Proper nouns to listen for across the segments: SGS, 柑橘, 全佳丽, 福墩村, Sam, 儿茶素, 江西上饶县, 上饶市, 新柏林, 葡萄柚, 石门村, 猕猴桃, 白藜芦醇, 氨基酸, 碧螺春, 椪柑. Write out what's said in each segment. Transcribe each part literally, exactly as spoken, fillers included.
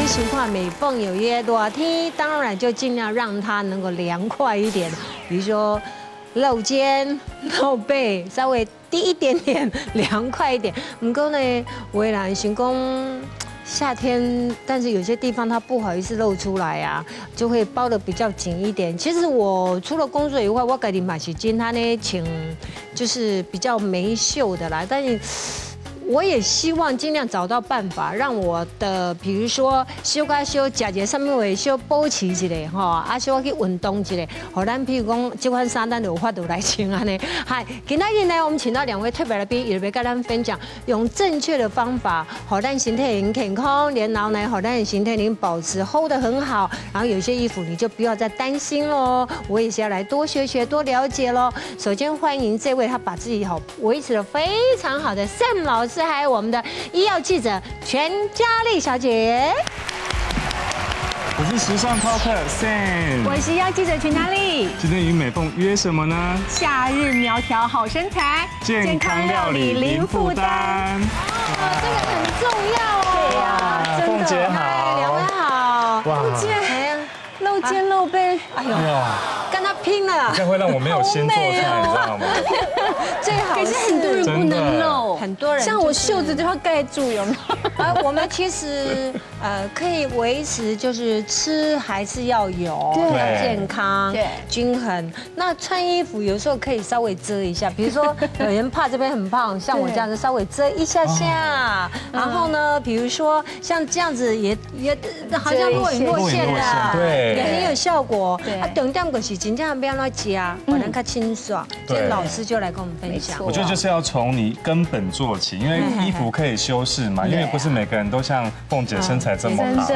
你情况每逢有越多天，当然就尽量让它能够凉快一点，比如说露肩、露背，稍微低一点点，凉快一点。不过呢，为难行宫。 夏天，但是有些地方它不好意思露出来啊，就会包得比较紧一点。其实我除了工作以外，我给你买洗巾，它呢请就是比较没袖的啦。但是我也希望尽量找到办法，让我的比如说修改修假节上面会修保持一下哈，啊修去运动一下，好咱譬如讲这款衫咱有法度来穿啊呢。嗨，今天呢我们请到两位特别来宾，也来跟咱分享用正确的方法，好咱身体很健康，然后呢好咱身体能保持 hold 得很好，然后有些衣服你就不要再担心喽。我也是要来多学学多了解喽。首先欢迎这位他把自己好维持得非常好的 Sam 老师。 还有我们的医药记者全佳丽小姐，我是时尚饕客 Sam， 我是医药记者全佳丽。今天与美凤约什么呢？夏日苗条好身材，健康料理零负担。哦，这个很重要哦。对呀，凤姐好，两位好。凤姐，露肩露背，哎呦，跟她拼了。这会让我没有先做菜，你知道吗？最好可是很多人不能露。 很多人像我袖子都要盖住，有没有？啊，我们其实呃可以维持，就是吃还是要有，要健康，对，均衡。那穿衣服有时候可以稍微遮一下，比如说有人怕这边很胖，像我这样子稍微遮一下下。然后呢，比如说像这样子也也好像若隐若现的，对，也很有效果。啊，等这样东西尽量不要乱加，我能看清爽。所以老师就来跟我们分享。我觉得就是要从你根本 做起，因为衣服可以修饰嘛，因为不是每个人都像凤姐身材这么好。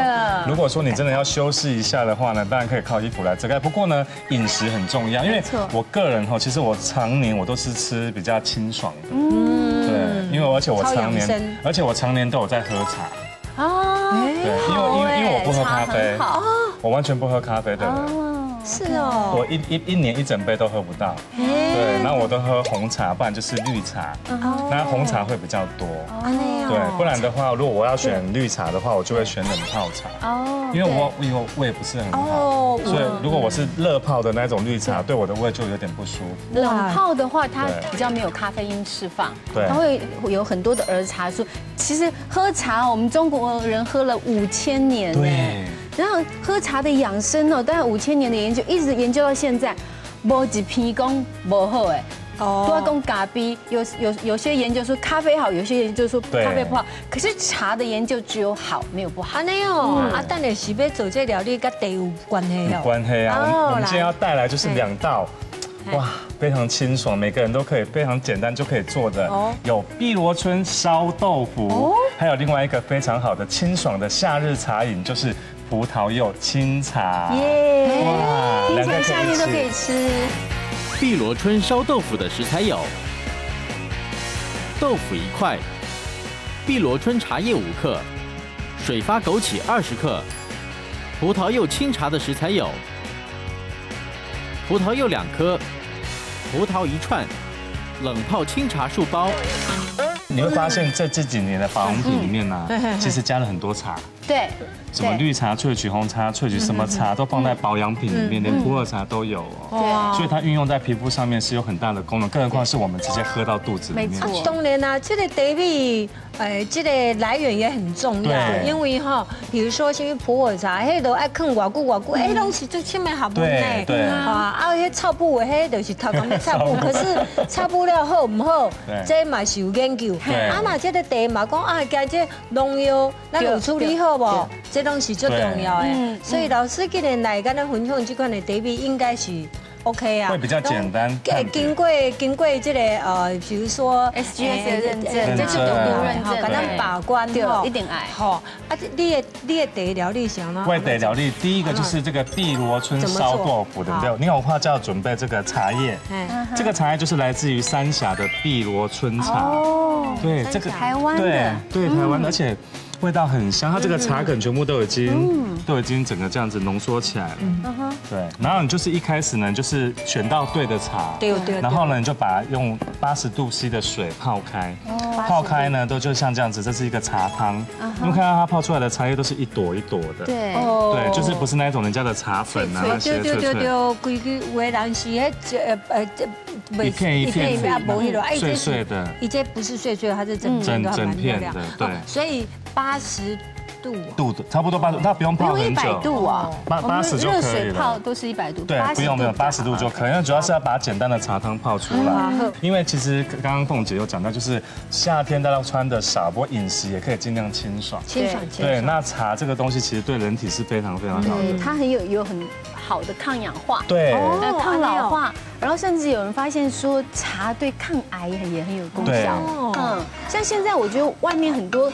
如果说你真的要修饰一下的话呢，当然可以靠衣服来遮盖。不过呢，饮食很重要，因为我个人哈，其实我常年我都是吃比较清爽的，嗯，对，因为而且我常年，而且我常年都有在喝茶啊，对，因为因为因为我不喝咖啡，我完全不喝咖啡的人。 是哦，我一一一年一整杯都喝不到，对，然后我都喝红茶，不然就是绿茶，那红茶会比较多，对，不然的话，如果我要选绿茶的话，我就会选冷泡茶，哦，因为我因为胃不是很好，所以如果我是热泡的那种绿茶，对我的胃就有点不舒服。冷泡的话，它比较没有咖啡因释放，对，它会有很多的儿茶素。其实喝茶，我们中国人喝了五千年，对。 然后喝茶的养生哦，大概五千年的研究，一直研究到现在，无一篇讲无好哎，都要讲咖啡。有有有些研究说咖啡好，有些研究说咖啡不好。可是茶的研究只有好，没有不好。啊那哦，啊等下是要做这料理跟茶有关系哦。有关系啊，我们我们今天要带来就是两道。 哇，非常清爽，每个人都可以非常简单就可以做的。有碧螺春烧豆腐，还有另外一个非常好的清爽的夏日茶饮，就是葡萄柚清茶。耶，哇，两个夏天都可以吃。碧螺春烧豆腐的食材有：豆腐一块，碧螺春茶叶五克，水发枸杞二十克。葡萄柚清茶的食材有。 葡萄柚两颗，葡萄一串，冷泡清茶数包。你会发现，在这几年的保养品里面呢，其实加了很多茶。对，什么绿茶萃取、红茶萃取，什么茶都放在保养品里面，连普洱茶都有哦。对，所以它运用在皮肤上面是有很大的功能，更何况是我们直接喝到肚子里面。没错，当然啦，这个茶味。 哎，这个来源也很重要，因为哈，比如说像普洱茶，迄都爱放偌久偌久，哎，拢是最起码下半呢，对啊，啊，迄草布的迄就是头讲的草布，可是草布了好唔好，这嘛是有研究，啊嘛，这个茶嘛讲啊，加这农药，咱有处理好无，这拢是最重要的，所以老师今日来跟咱分享这款的茶味，应该是。 OK 啊，会比较简单。经过经过这个呃，比如说 S G S 的认证，这是有认证，反正把关对，一定爱。好啊，你的你的第一料理想呢？我的料理第一个就是这个碧螺春烧豆腐，对不对？你有话就要准备这个茶叶，这个茶叶就是来自于三峡的碧螺春茶。哦，对，这个台湾的，对台湾，而且。 味道很香，它这个茶梗全部都已经都已经整个这样子浓缩起来了。对，然后你就是一开始呢，就是选到对的茶，对对，然后呢你就把它用八十度 C 的水泡开，泡开呢都就像这样子，这是一个茶汤，你们看到它泡出来的茶叶都是一朵一朵的，对，对，就是不是那种人家的茶粉啊那些，对对对，规矩有的人是迄呃呃一片一片碎碎的，你这不是碎碎，它是整整整片的，对，所以八十。 度的差不多八十，它不用泡很久，一百度啊，八八十就可以了。热水泡都是一百度，对，不用不用，八十度就可以。那主要是要把简单的茶汤泡出来，因为其实刚刚凤姐有讲到，就是夏天大家穿的少，不过饮食也可以尽量清爽，清爽清爽。对，那茶这个东西其实对人体是非常非常好的，对，它很有有很好的抗氧化，对，抗老化。 然后甚至有人发现说，茶对抗癌也很有功效。嗯，像现在我觉得外面很多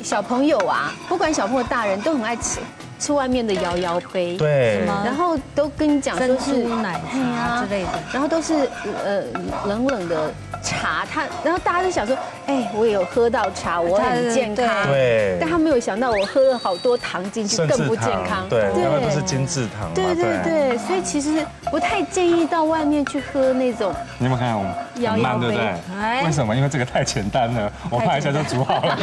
小朋友啊，不管小朋友大人都很爱吃吃外面的摇摇杯，对，然后都跟你讲说是奶茶之类的，然后都是呃冷冷的茶，他然后大家都想说，哎，我也有喝到茶，我很健康，对，但他没有想到我喝了好多糖进去，更不健康，对，因为都是精制糖，对对对，所以其实。 不太建议到外面去喝那种。你有没有看我们很慢，对不对？为什么？因为这个太简单了，我怕一下就煮好了。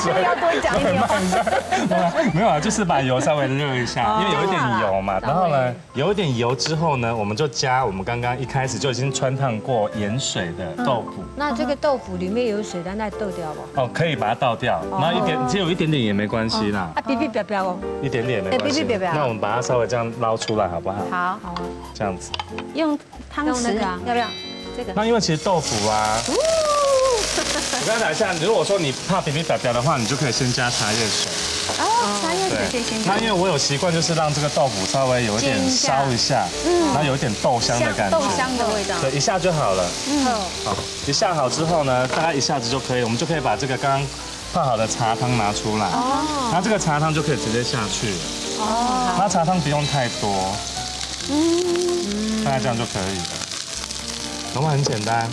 所以要多讲一点话。没有啊，就是把油稍微热一下，因为有一点油嘛。然后呢，有一点油之后呢，我们就加我们刚刚一开始就已经汆烫过盐水的豆腐。那这个豆腐里面有水，那倒掉不？哦，可以把它倒掉，然后一点，只有一点点也没关系啦。啊，哔哔哔哔哦。一点点没关系。那我们把它稍微这样捞出来，好不好？好。好。 这样子，用汤匙啊，要不要？这个。那因为其实豆腐啊，我刚才讲一下，如果说你怕皮皮表表的话，你就可以先加茶叶水。哦，茶叶水先加。那因为我有习惯，就是让这个豆腐稍微有一点烧一下，嗯，然后有一点豆香的感觉，豆香的味道。对，一下就好了。嗯，好，一下好之后呢，大概一下子就可以，我们就可以把这个刚刚泡好的茶汤拿出来。哦。那这个茶汤就可以直接下去了。哦。那茶汤不用太多。 嗯，大概这样就可以了，然后很简单，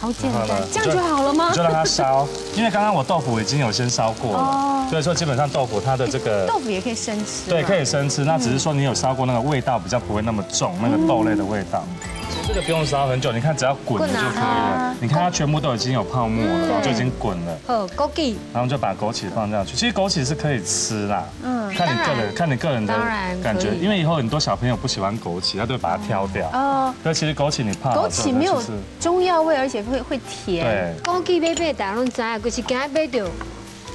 好简单，这样就好了吗？就让它烧，因为刚刚我豆腐已经有先烧过了，所以说基本上豆腐它的这个豆腐也可以生吃，对，可以生吃。那只是说你有烧过那个味道比较不会那么重，那个豆类的味道。其实这个不用烧很久，你看只要滚就可以了。你看它全部都已经有泡沫了，就已经滚了。哦，枸杞，然后就把枸杞放上去。其实枸杞是可以吃啦。嗯。 看你个人，看你个人的感觉，因为以后很多小朋友不喜欢枸杞，他都会把它挑掉。哦，但其实枸杞你怕枸杞没有中药味，而且会会甜。枸杞买买大拢知啊，就是今买到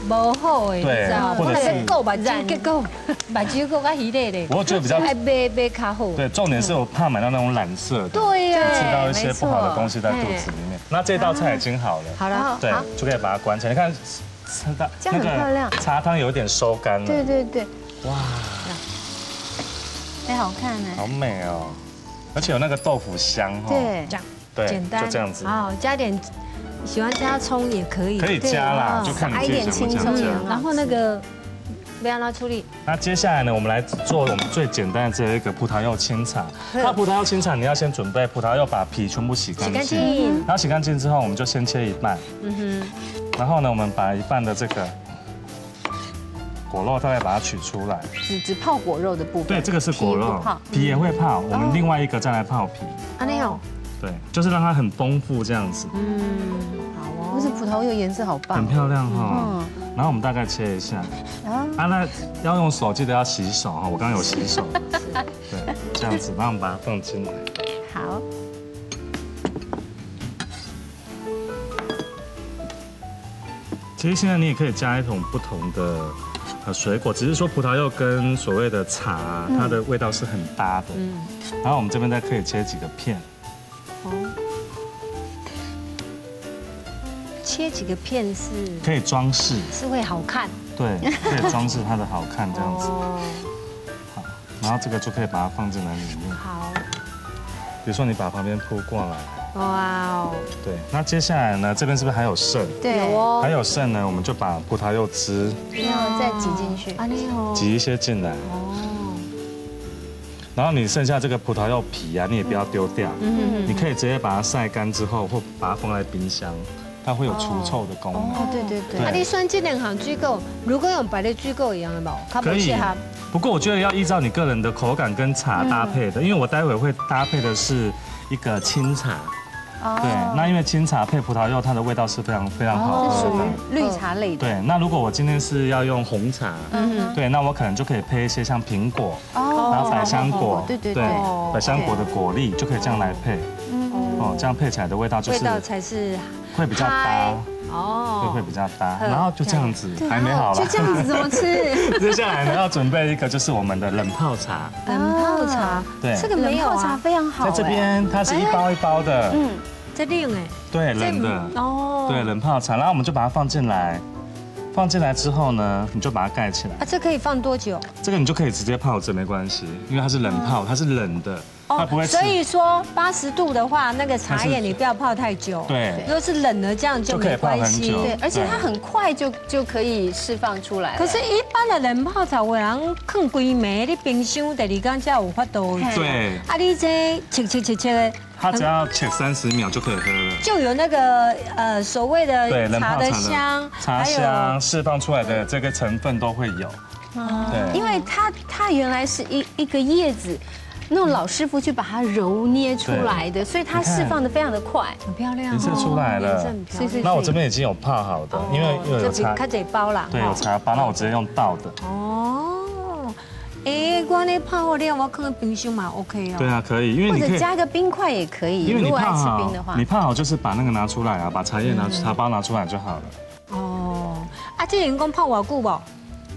无好诶，你知道？或者是够吧，染结构，把结构啊稀咧咧。我觉得比较还买买较好。对，重点是我怕买到那种染色的，对呀，吃到一些不好的东西在肚子里面。那这道菜已经好了，好了，对，就可以把它关起来。你看。 这样很漂亮，茶汤有点收干了。对对对，哇，哎，好看哎，好美哦，而且有那个豆腐香哦。对，这样，对，简单，就这样子。好，加点，喜欢加葱也可以，可以加啦，就看你自己怎么加。然后那个不要拉出力。那接下来呢，我们来做我们最简单的这一个葡萄柚清茶。那葡萄柚清茶，你要先准备葡萄柚，把皮全部洗干净，然后洗干净之后，我们就先切一半。嗯哼。 然后呢，我们把一半的这个果肉，大概把它取出来。只只泡果肉的部分。对，这个是果肉，皮也会泡。我们另外一个再来泡皮。啊，那样。对，就是让它很丰富这样子。嗯，好哦。不是葡萄柚颜色好棒。很漂亮哈。然后我们大概切一下。啊。啊，那要用手，记得要洗手哈。我刚刚有洗手。对，这样子，然后我们把它放进来。好。 其实现在你也可以加一种不同的呃水果，只是说葡萄柚跟所谓的茶，它的味道是很搭的。嗯，然后我们这边再可以切几个片。哦，切几个片是可以装饰，是会好看。对，可以装饰它的好看这样子。好，然后这个就可以把它放进来里面。好，比如说你把旁边铺过来。 哇哦！ Wow. 对，那接下来呢？这边是不是还有剩？对哦，还有剩呢，我们就把葡萄柚汁，然后再挤进去，挤一些进来。哦。然后你剩下这个葡萄柚皮啊，你也不要丢掉，嗯，你可以直接把它晒干之后，或把它放在冰箱，它会有除臭的功能。哦，对对对。啊，你酸这两行水果，如果用白的水果一样的冇，它不适合。 可以不过我觉得要依照你个人的口感跟茶搭配的，因为我待会会搭配的是一个清茶。 对，那因为清茶配葡萄柚，它的味道是非常非常好喝的，是属于绿茶类的。对，那如果我今天是要用红茶，嗯，对，那我可能就可以配一些像苹果，然后百香果，对对对，百香果的果粒就可以这样来配，哦，这样配起来的味道就是味道才是会比较搭，哦，会比较搭。然后就这样子，还没好了，就这样子怎么吃？接下来呢要准备一个就是我们的冷泡茶，冷泡茶，对，这个冷泡茶非常好，在这边它是一包一包的，嗯。 在冷哎，对冷的哦，对冷泡茶，然后我们就把它放进来，放进来之后呢，你就把它盖起来。啊，这可以放多久？这个你就可以直接泡着没关系，因为它是冷泡，它是冷的，它不会。所以说八十度的话，那个茶叶你不要泡太久。对，如果是冷了这样就没关系。对，而且它很快就就可以释放出来。可是，一般的冷泡茶，有人放几枚，你冰箱第二天才有法度。对。啊，你这切切切切。 它只要切三十秒就可以喝了，就有那个呃所谓的茶的香，茶香释放出来的这个成分都会有。对，因为它它原来是一一个叶子，那种老师傅去把它揉捏出来的，所以它释放的非常的快，很漂亮。颜色出来了，那我这边已经有泡好的，因为又有茶，它得包啦，对，有茶包，那我直接用倒的。哦。 哎，光那泡好料，我看看冰箱嘛 ，OK 哦。对啊，可以，因为或者加个冰块也可以。因为你泡好，你泡好就是把那个拿出来啊，把茶叶拿茶包拿出来就好了。哦，啊，这人工泡瓦固不？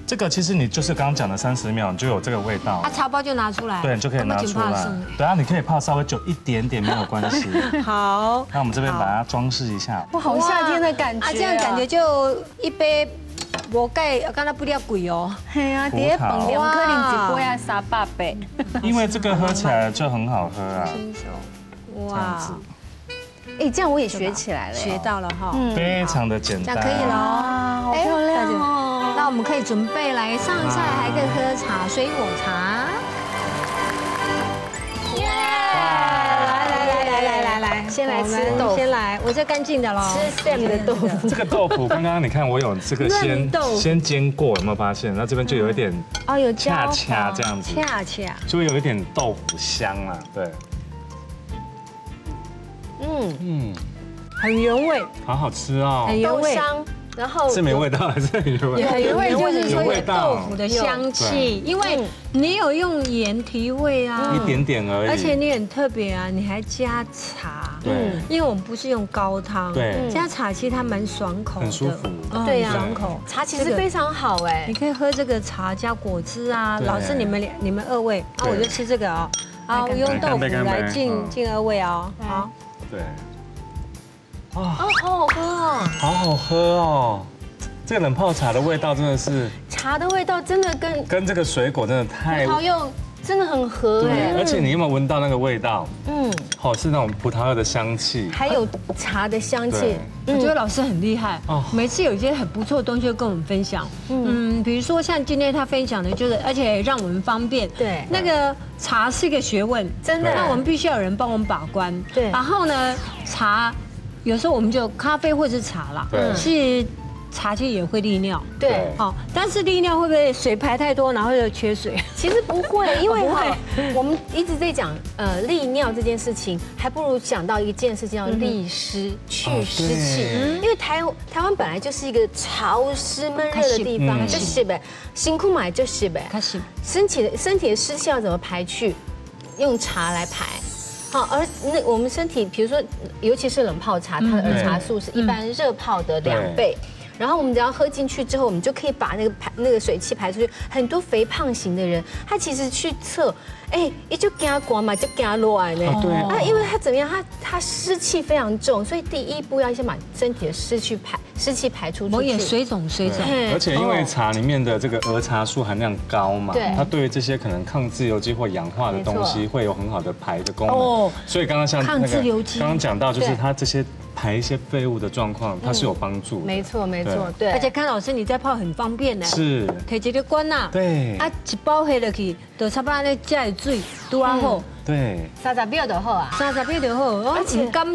这个其实你就是刚刚讲的三十秒，你就有这个味道。啊，茶包就拿出来。对，你就可以拿出来。对啊，你可以泡稍微久一点点没有关系。好。那我们这边把它装饰一下。哇，好夏天的感觉啊！这样感觉就一杯。 无介，刚才不料贵哦。嘿啊，第一本两颗零一杯啊，三百倍。因为这个喝起来就很好喝啊。哇！哎，这样我也学起来了，学到了哈。非常的简单。那可以了，好漂亮哦。那我们可以准备来上菜，还可以喝茶，水果茶。耶！来来来来来来，先来吃豆腐，先来，我最干净的喽。吃 Sam 的豆腐。这个豆腐刚刚你看我有这个先先煎过，有没有发现？那这边就有一点哦，有恰恰这样子，恰恰就会有一点豆腐香啊，对。嗯嗯，很原味，好好吃哦，很原味。 然后是没味道还是有味道？有味就是说有豆腐的香气，因为你有用盐提味啊，一点点而已。而且你很特别啊，你还加茶，对，因为我们不是用高汤，对，加茶其实它蛮爽口的，很舒服，对呀，爽口。茶其实非常好哎，你可以喝这个茶加果汁啊。老师你们两你们二位，啊我就吃这个哦，好，用豆腐来敬敬二位哦，好，对。 哦，好好喝哦！好好喝哦！这个冷泡茶的味道真的是茶的味道，真的跟跟这个水果真的太葡萄柚真的很合哎！而且你有没有闻到那个味道？嗯，好是那种葡萄柚的香气，还有茶的香气。我觉得老师很厉害哦，每次有一些很不错的东西跟我们分享。嗯，比如说像今天他分享的就是，而且让我们方便。对，那个茶是一个学问，真的，那我们必须要有人帮我们把关。对，然后呢，茶。 有时候我们就咖啡或是茶啦，是茶其实也会利尿，对，哦，但是利尿会不会水排太多，然后又缺水？其实不会，因为哈，我们一直在讲呃利尿这件事情，还不如想到一件事情叫利湿去湿气，因为台台湾本来就是一个潮湿闷热的地方，就是呗，辛苦买就是呗，身体的身体的湿气要怎么排去？用茶来排。 好，而那我们身体，比如说，尤其是冷泡茶，它的儿茶素是一般热泡的两倍。然后我们只要喝进去之后，我们就可以把那个排那个水气排出去。很多肥胖型的人，他其实去测，哎，也就给他刮嘛，就给他乱呢。对。那因为他怎么样，他他湿气非常重，所以第一步要先把身体的湿气排湿气排出去。我也水肿水肿。而且因为茶里面的这个儿茶素含量高嘛，它对于这些可能抗自由基或氧化的东西会有很好的排的功能。哦。所以刚刚像那个刚刚讲到，就是它这些。 排一些废物的状况，它是有帮助。没错，没错，对。而且看老师你在泡很方便呢，是，提一个罐呐，对，啊一包下落去，就差不多咧，加的水拄啊好，对，三十秒就好啊，三十秒就好，而且甘，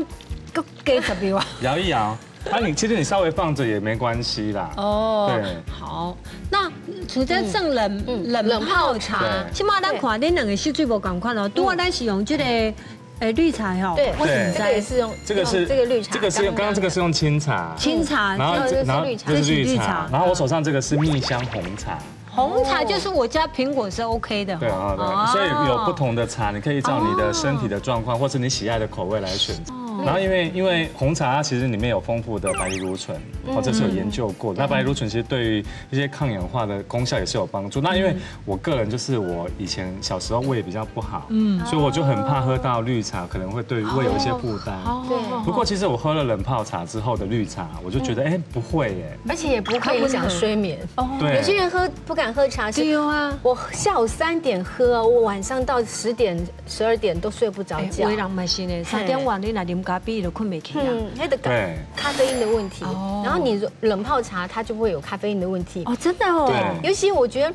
搁加十秒啊，摇一摇，啊，你其实你稍微放着也没关系啦。哦，对，好。那除咗剩冷冷泡茶，起码咱看恁两个是最无共款哦。拄啊，咱是用这个。 哎，绿茶哦，对，这个也是用这个是这个绿茶，这个是用刚刚这个是用清茶，清茶，然后然后这是绿茶，然后我手上这个是蜜香红茶，红茶就是我加苹果是 OK 的，对啊对，所以有不同的茶，你可以照你的身体的状况或是你喜爱的口味来选择。然后因为因为红茶它其实里面有丰富的白藜芦醇，哦，这是有研究过的，那白藜芦醇其实对于一些抗氧化的功效也是有帮助。那因为我个人就是我以前小时候胃比较不好，嗯，所以我就很怕喝到绿茶。 茶可能会对胃有一些负担，对。不过其实我喝了冷泡茶之后的绿茶，我就觉得哎不会耶，而且也不会影响睡眠。对，有些人喝不敢喝茶是有啊，我下午三点喝，我晚上到十点、十二点都睡不着觉。我也蛮心的，三点晚你来啉咖啡都困不起啊。嗯，那的咖啡因的问题，然后你冷泡茶它就会有咖啡因的问题。哦，真的哦。对，尤其我觉得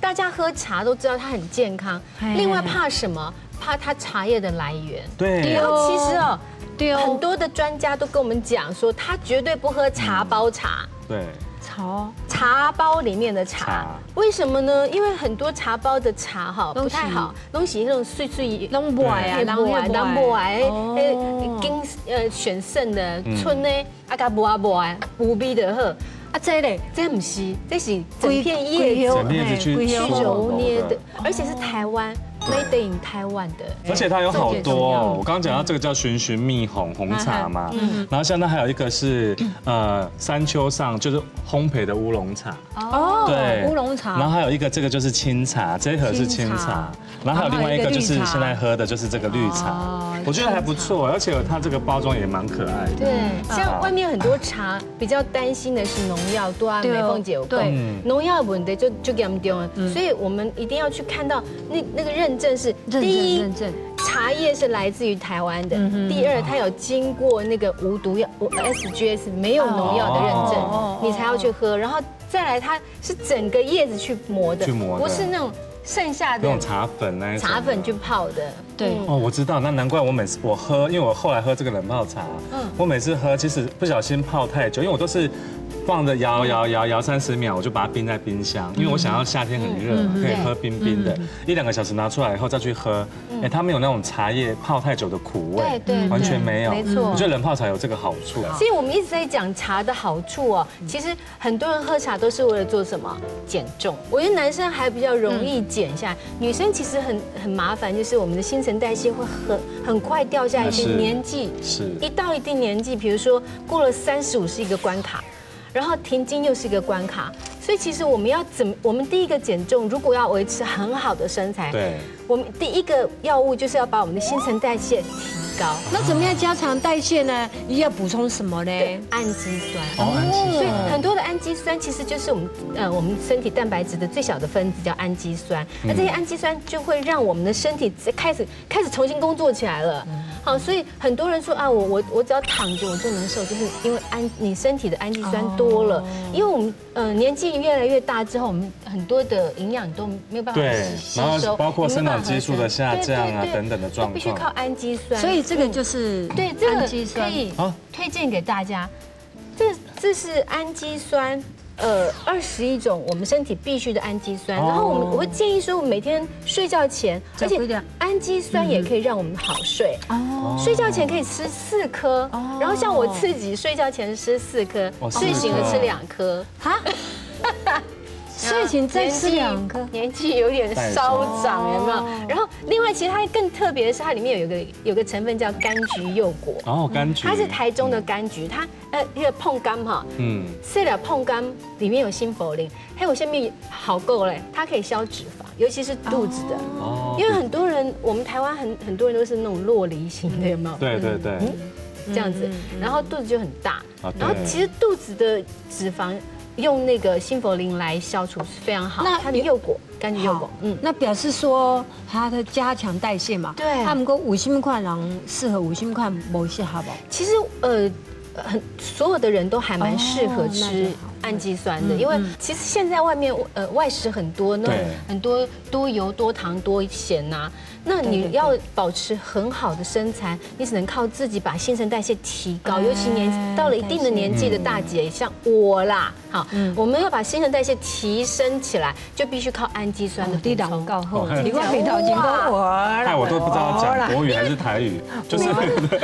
大家喝茶都知道它很健康，另外怕什么？ 怕它茶叶的来源，对。然后其实哦，对哦，很多的专家都跟我们讲说，他绝对不喝茶包茶，对，茶茶包里面的茶，为什么呢？因为很多茶包的茶哈不太好，东西那种碎碎、弄不完啊、弄不完、弄不完，哎，经呃选剩的剩的啊，甲无啊无啊，无味的喝。 啊，这嘞，这不是，这是整片叶子，整片叶子去揉捏的，而且是台湾 made in 台湾的，而且它有好多哦。我刚刚讲到这个叫寻寻蜜红红茶嘛，然后像它还有一个是呃山丘上就是烘焙的乌龙茶哦，对，乌龙茶，然后还有一个这个就是清茶，这一盒是清茶，然后还有另外一个就是现在喝的就是这个绿茶，我觉得还不错，而且它这个包装也蛮可爱的。对，像外面很多茶比较担心的是农。 农药多啊，美凤姐有讲，农药问题就就严重了，所以我们一定要去看到那那个认证是第一，茶叶是来自于台湾的；第二，它有经过那个无毒药 S G S 没有农药的认证，你才要去喝。然后再来，它是整个叶子去磨的，不是那种。 剩下的那种茶粉呢？茶粉去泡的，对哦，我知道，那难怪我每次我喝，因为我后来喝这个冷泡茶，嗯，我每次喝其实不小心泡太久，因为我都是放着摇摇摇摇三十秒，我就把它冰在冰箱，因为我想要夏天很热嘛，可以喝冰冰的，一两个小时拿出来以后再去喝，哎，它没有那种茶叶泡太久的苦味，对对，完全没有，没错，我觉得冷泡茶有这个好处。所以我们一直在讲茶的好处哦，其实很多人喝茶都是为了做什么？减重。我觉得男生还比较容易减。 减下，女生其实很很麻烦，就是我们的新陈代谢会很很快掉下一些。年纪是，一到一定年纪，比如说过了三十五是一个关卡，然后停经又是一个关卡，所以其实我们要怎么？我们第一个减重，如果要维持很好的身材，对，我们第一个药物就是要把我们的新陈代谢提高。那怎么样加强代谢呢？你要补充什么呢？氨基酸。哦，氨基酸。所以很多的氨基酸其实就是我们呃我们身体蛋白质的最小的分子叫氨基酸，那这些氨基酸就会让我们的身体开始开始重新工作起来了。好，所以很多人说啊，我我我只要躺着我就能瘦，就是因为氨你身体的氨基酸多了，因为我们呃年纪越来越大之后，我们很多的营养都没有办法吸收，然后包括生长激素的下降啊等等的状况，必须靠氨基酸，所以。 这个就是对这个可以推荐给大家，这这是氨基酸，呃，二十一种我们身体必需的氨基酸。然后我们我会建议说，我每天睡觉前，而且氨基酸也可以让我们好睡。哦，睡觉前可以吃四颗，然后像我自己睡觉前吃四颗，睡醒了吃两颗。哈。睡前再吃两颗，年纪有点稍长，有没有？然后另外，其实它更特别的是，它里面有一个有个成分叫柑橘柚果。哦，柑橘。它是台中的柑橘，它呃一个椪柑哈，嗯，吃了椪柑里面有新柏林，还有些蜜好够嘞，它可以消脂肪，尤其是肚子的。哦。因为很多人，我们台湾很很多人都是那种落梨型的，有没有？对对对。这样子，然后肚子就很大，然后其实肚子的脂肪。 用那个新佛林来消除是非常好，那它的柚果，柑橘柚果，嗯，那表示说它的加强代谢嘛，对，他们说五星块人适合五星块某些好不好？其实呃，很所有的人都还蛮适合吃按计算的，因为其实现在外面呃外食很多，那很多多油、多糖、多咸呐。那你要保持很好的身材，你只能靠自己把新陈代谢提高，尤其年到了一定的年纪的大姐，像我啦，好，我们要把新陈代谢提升起来，就必须靠氨基酸的补充。你光平头已经都活了，哎，我都不知道讲国语还是台语，就是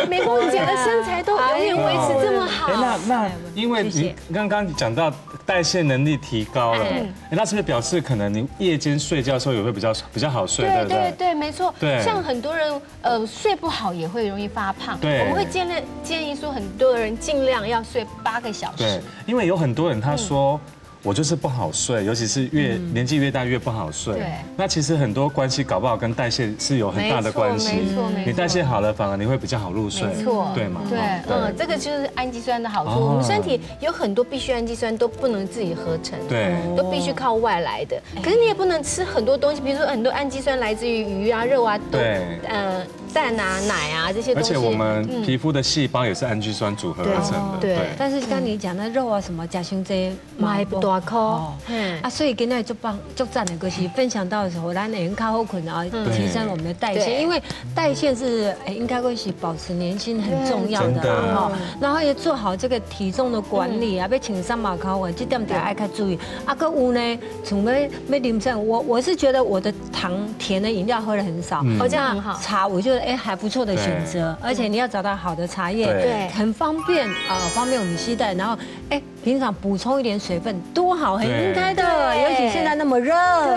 美国人的身材都永远维持这么好。那那因为你刚刚讲到代谢能力提高了，那是不是表示可能您夜间睡觉的时候也会比较比较好睡？对对对，没错。 对，像很多人呃睡不好也会容易发胖。对，我们会建议建议说，很多人尽量要睡八个小时。对，因为有很多人他说、嗯、我就是不好睡，尤其是越、嗯、年纪越大越不好睡。对，那其实很多关系搞不好跟代谢是有很大的关系。没错没错，你代谢好了，反而你会比较好入睡。没错，对嘛？对，嗯，这个就是氨基酸的好处。哦、我们身体有很多必需氨基酸都不能自己合成，对，都必须靠外来的。可是你也不能吃很多东西，比如说很多氨基酸来自于鱼啊、肉啊，对，嗯。 蛋啊、奶啊这些东西，而且我们皮肤的细胞也是氨基酸组合而成的。对，但是刚你讲那肉啊什么，假胸这买不大颗，嗯啊，所以今天就帮就赞的歌曲分享到的时候，咱能靠后困啊，提升我们的代谢，因为代谢是应该会是保持年轻很重要的哈。然后也做好这个体重的管理啊，要穿上马卡我这点点爱较注意。啊，个有呢，从要要啉上，我我是觉得我的糖甜的饮料喝的很少，我这样很好。茶我就。 哎，还不错的选择，而且你要找到好的茶叶，对，很方便啊，方便我们携带。然后，哎，平常补充一点水分，多好，很应该的。尤其现在那么热，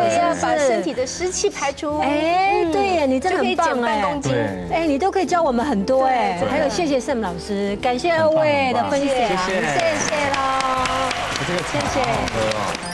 是要把身体的湿气排出。哎，对，你真的很棒哎，哎，你都可以教我们很多哎。还有，谢谢Sam老师，感谢二位的分享，谢谢喽，谢谢。